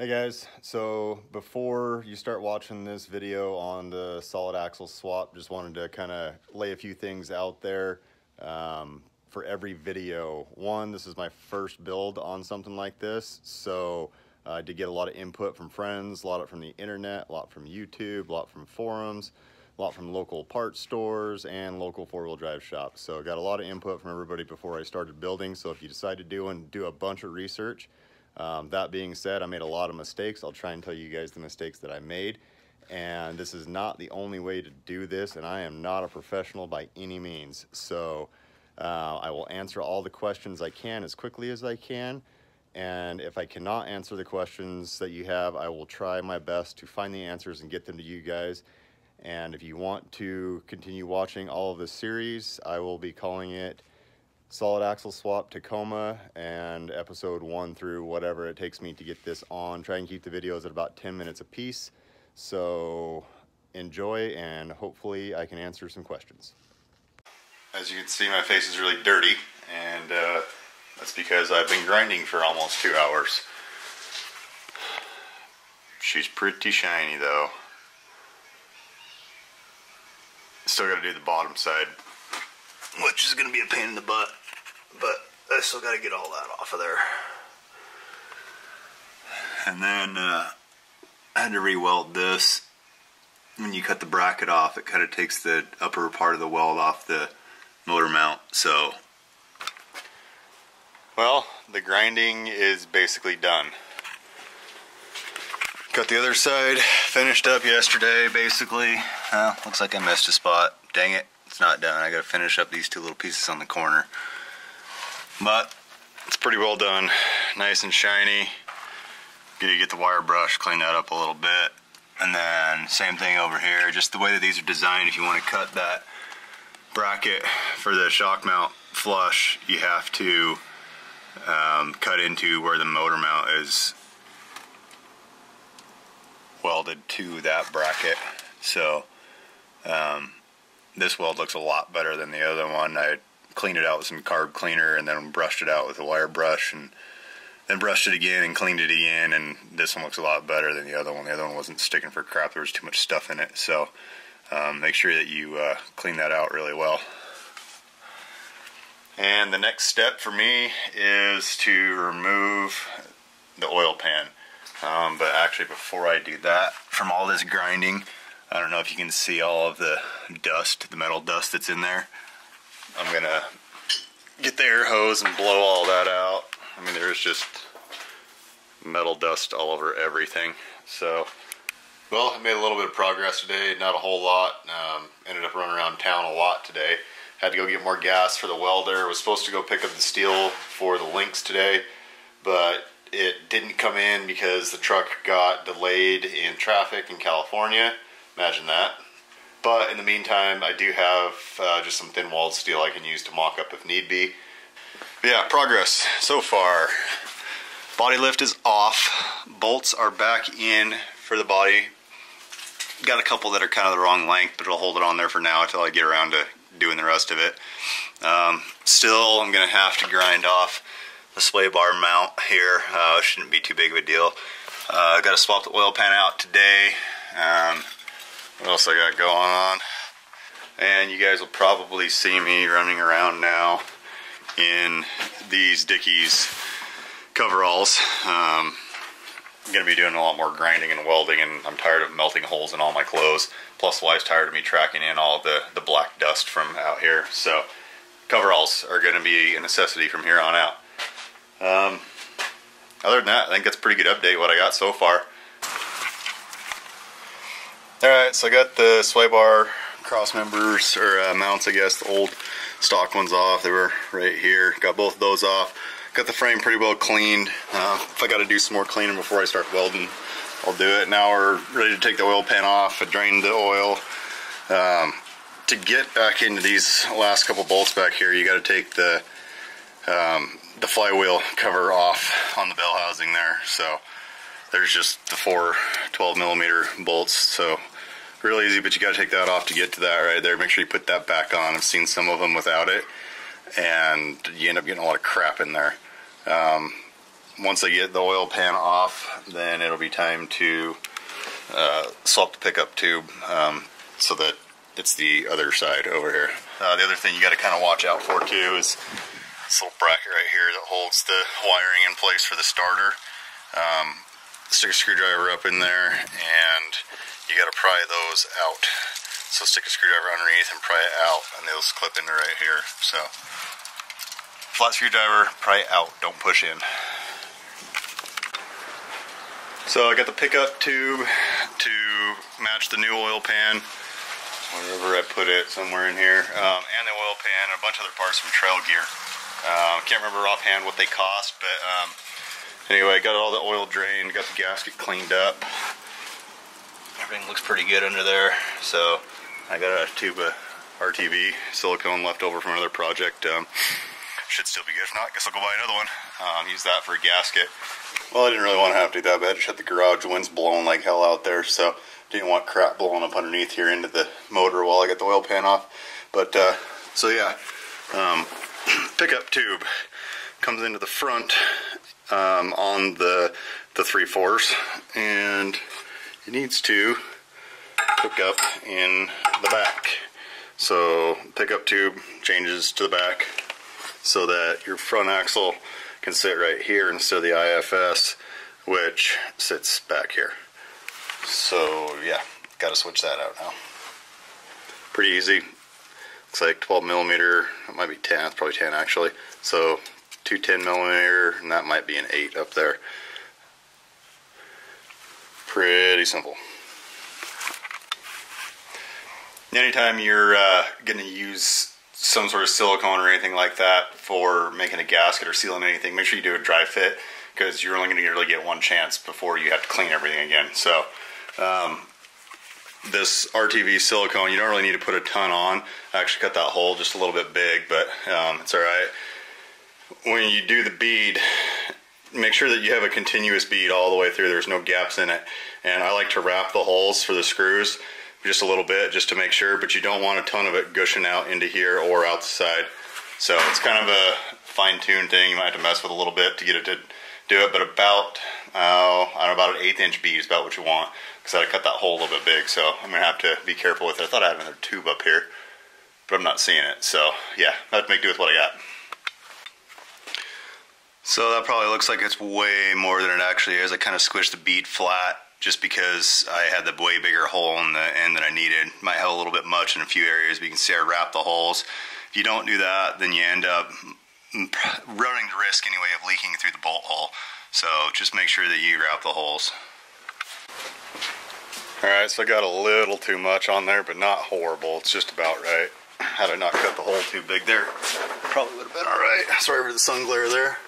Hey guys, so before you start watching this video on the solid axle swap, just wanted to kind of lay a few things out there for every video. One, this is my first build on something like this, so I did get a lot of input from friends, a lot from the internet, a lot from YouTube, a lot from forums, a lot from local parts stores and local four-wheel drive shops. So I got a lot of input from everybody before I started building, so if you decide to do a bunch of research. That being said, I made a lot of mistakes. I'll try and tell you guys the mistakes that I made. And this is not the only way to do this, and I am not a professional by any means. So I will answer all the questions I can as quickly as I can. And if I cannot answer the questions that you have, I will try my best to find the answers and get them to you guys. And if you want to continue watching all of this series, I will be calling it Solid Axle Swap Tacoma, and episode 1 through whatever it takes me to get this on. Try and keep the videos at about 10 minutes a piece. So enjoy, and hopefully I can answer some questions. As you can see, my face is really dirty, and that's because I've been grinding for almost 2 hours. She's pretty shiny though. Still gotta do the bottom side, which is gonna be a pain in the butt, but I still gotta get all that off of there. And then I had to re-weld this. When you cut the bracket off, it kind of takes the upper part of the weld off the motor mount, so. Well, the grinding is basically done. Got the other side finished up yesterday, basically. Well, looks like I missed a spot, dang it. It's not done. I gotta finish up these two little pieces on the corner, but it's pretty well done, nice and shiny. Gonna get the wire brush, clean that up a little bit, and then same thing over here. Just the way that these are designed, if you want to cut that bracket for the shock mount flush, you have to cut into where the motor mount is welded to that bracket. So this weld looks a lot better than the other one. I cleaned it out with some carb cleaner and then brushed it out with a wire brush, and then brushed it again and cleaned it again, and this one looks a lot better than the other one. The other one wasn't sticking for crap. There was too much stuff in it, so make sure that you clean that out really well. And the next step for me is to remove the oil pan. But actually, before I do that, from all this grinding, I don't know if you can see all of the dust, the metal dust that's in there. I'm gonna get the air hose and blow all that out. I mean, there's just metal dust all over everything. So, well, I made a little bit of progress today, not a whole lot. Ended up running around town a lot today. Had to go get more gas for the welder. Was supposed to go pick up the steel for the links today, but it didn't come in because the truck got delayed in traffic in California. Imagine that. But in the meantime, I do have just some thin walled steel I can use to mock up if need be. But yeah, progress so far. Body lift is off. Bolts are back in for the body. Got a couple that are kind of the wrong length, but it'll hold it on there for now until I get around to doing the rest of it. Still, I'm gonna have to grind off the sway bar mount here. Shouldn't be too big of a deal. Gotta swap the oil pan out today. What else I got going on? And you guys will probably see me running around now in these Dickies coveralls. I'm gonna be doing a lot more grinding and welding, and I'm tired of melting holes in all my clothes. Plus, wife's tired of me tracking in all the black dust from out here. So coveralls are gonna be a necessity from here on out. Other than that, I think that's a pretty good update what I got so far. Alright, so I got the sway bar cross members, or mounts I guess, the old stock ones off. They were right here. Got both of those off. Got the frame pretty well cleaned. If I gotta do some more cleaning before I start welding, I'll do it. Now we're ready to take the oil pan off. I drained the oil. To get back into these last couple bolts back here, you gotta take the flywheel cover off on the bell housing there. So there's just the 4 12-millimeter bolts, so real easy, but you got to take that off to get to that right there. Make sure you put that back on. I've seen some of them without it, and you end up getting a lot of crap in there. once I get the oil pan off, then it'll be time to swap the pickup tube so that it's the other side over here. The other thing you got to kind of watch out for too is this little bracket right here that holds the wiring in place for the starter. Stick a screwdriver up in there and you got to pry those out. So stick a screwdriver underneath and pry it out and they'll just clip into right here. So flat screwdriver, pry out, don't push in. So I got the pickup tube to match the new oil pan, wherever I put it, somewhere in here, and the oil pan and a bunch of other parts from Trail Gear. I can't remember offhand what they cost, but anyway, got all the oil drained, got the gasket cleaned up. Everything looks pretty good under there. So I got a tube of RTV silicone left over from another project. Should still be good. If not, I guess I'll go buy another one. Use that for a gasket. Well, I didn't really want to have to do that, but I just had the garage. Wind's blowing like hell out there, so didn't want crap blowing up underneath here into the motor while I got the oil pan off. But so yeah, pickup tube comes into the front on the 3/4, and it needs to hook up in the back. So pickup tube changes to the back, so that your front axle can sit right here instead of the IFS, which sits back here. So yeah, gotta switch that out now. Pretty easy. Looks like 12 millimeter, it might be 10, it's probably 10 actually. So 2 10 millimeter, and that might be an 8 up there. Pretty simple. Anytime you're gonna use some sort of silicone or anything like that for making a gasket or sealing anything, make sure you do a dry fit, because you're only going to really get one chance before you have to clean everything again. So this RTV silicone, you don't really need to put a ton on. I actually cut that hole just a little bit big, but it's all right. When you do the bead, make sure that you have a continuous bead all the way through, there's no gaps in it. And I like to wrap the holes for the screws just a little bit, just to make sure, but you don't want a ton of it gushing out into here or out the side. So it's kind of a fine-tuned thing. You might have to mess with a little bit to get it to do it, but about, I don't know, about an 1/8 inch bead is about what you want, because I cut that hole a little bit big, so I'm gonna have to be careful with it. I thought I had another tube up here, but I'm not seeing it, so yeah, I have to make do with what I got. So that probably looks like it's way more than it actually is. I kind of squished the bead flat, just because I had the way bigger hole in the end than I needed. Might have a little bit much in a few areas, but you can see I wrapped the holes. If you don't do that, then you end up running the risk anyway of leaking through the bolt hole. So just make sure that you wrap the holes. All right, so I got a little too much on there, but not horrible. It's just about right. Had I not cut the hole too big there, probably would have been all right. Sorry for the sun glare there.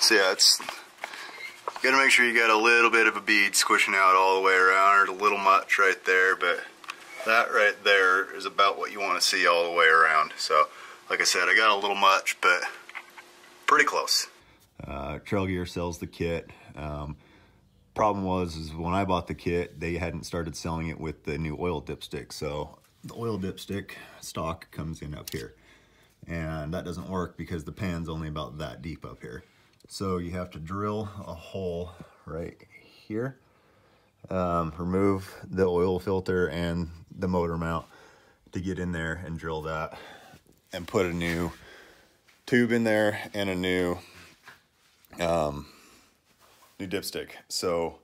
So yeah, it's, you gotta make sure you got a little bit of a bead squishing out all the way around. There's a little much right there, but that right there is about what you want to see all the way around. So like I said, I got a little much, but pretty close. Trail Gear sells the kit. Problem was is when I bought the kit, they hadn't started selling it with the new oil dipstick. So the oil dipstick stock comes in up here, and that doesn't work because the pan's only about that deep up here. So you have to drill a hole right here, remove the oil filter and the motor mount to get in there and drill that, and put a new tube in there and a new new dipstick. So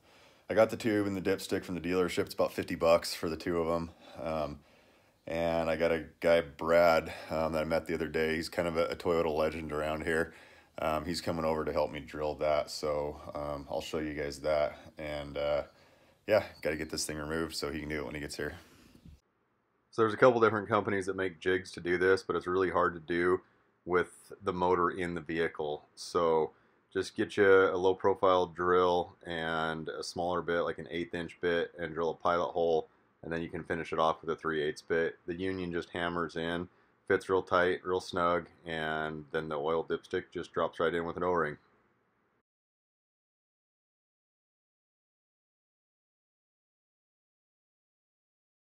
I got the tube and the dipstick from the dealership. It's about 50 bucks for the two of them. And I got a guy, Brad, that I met the other day. He's kind of a Toyota legend around here. He's coming over to help me drill that, so I'll show you guys that. And yeah, got to get this thing removed so he can do it when he gets here. So there's a couple different companies that make jigs to do this, but it's really hard to do with the motor in the vehicle. So just get you a low profile drill and a smaller bit, like an 1/8 inch bit, and drill a pilot hole, and then you can finish it off with a 3/8 bit. The union just hammers in. Fits real tight, real snug, and then the oil dipstick just drops right in with an O-ring.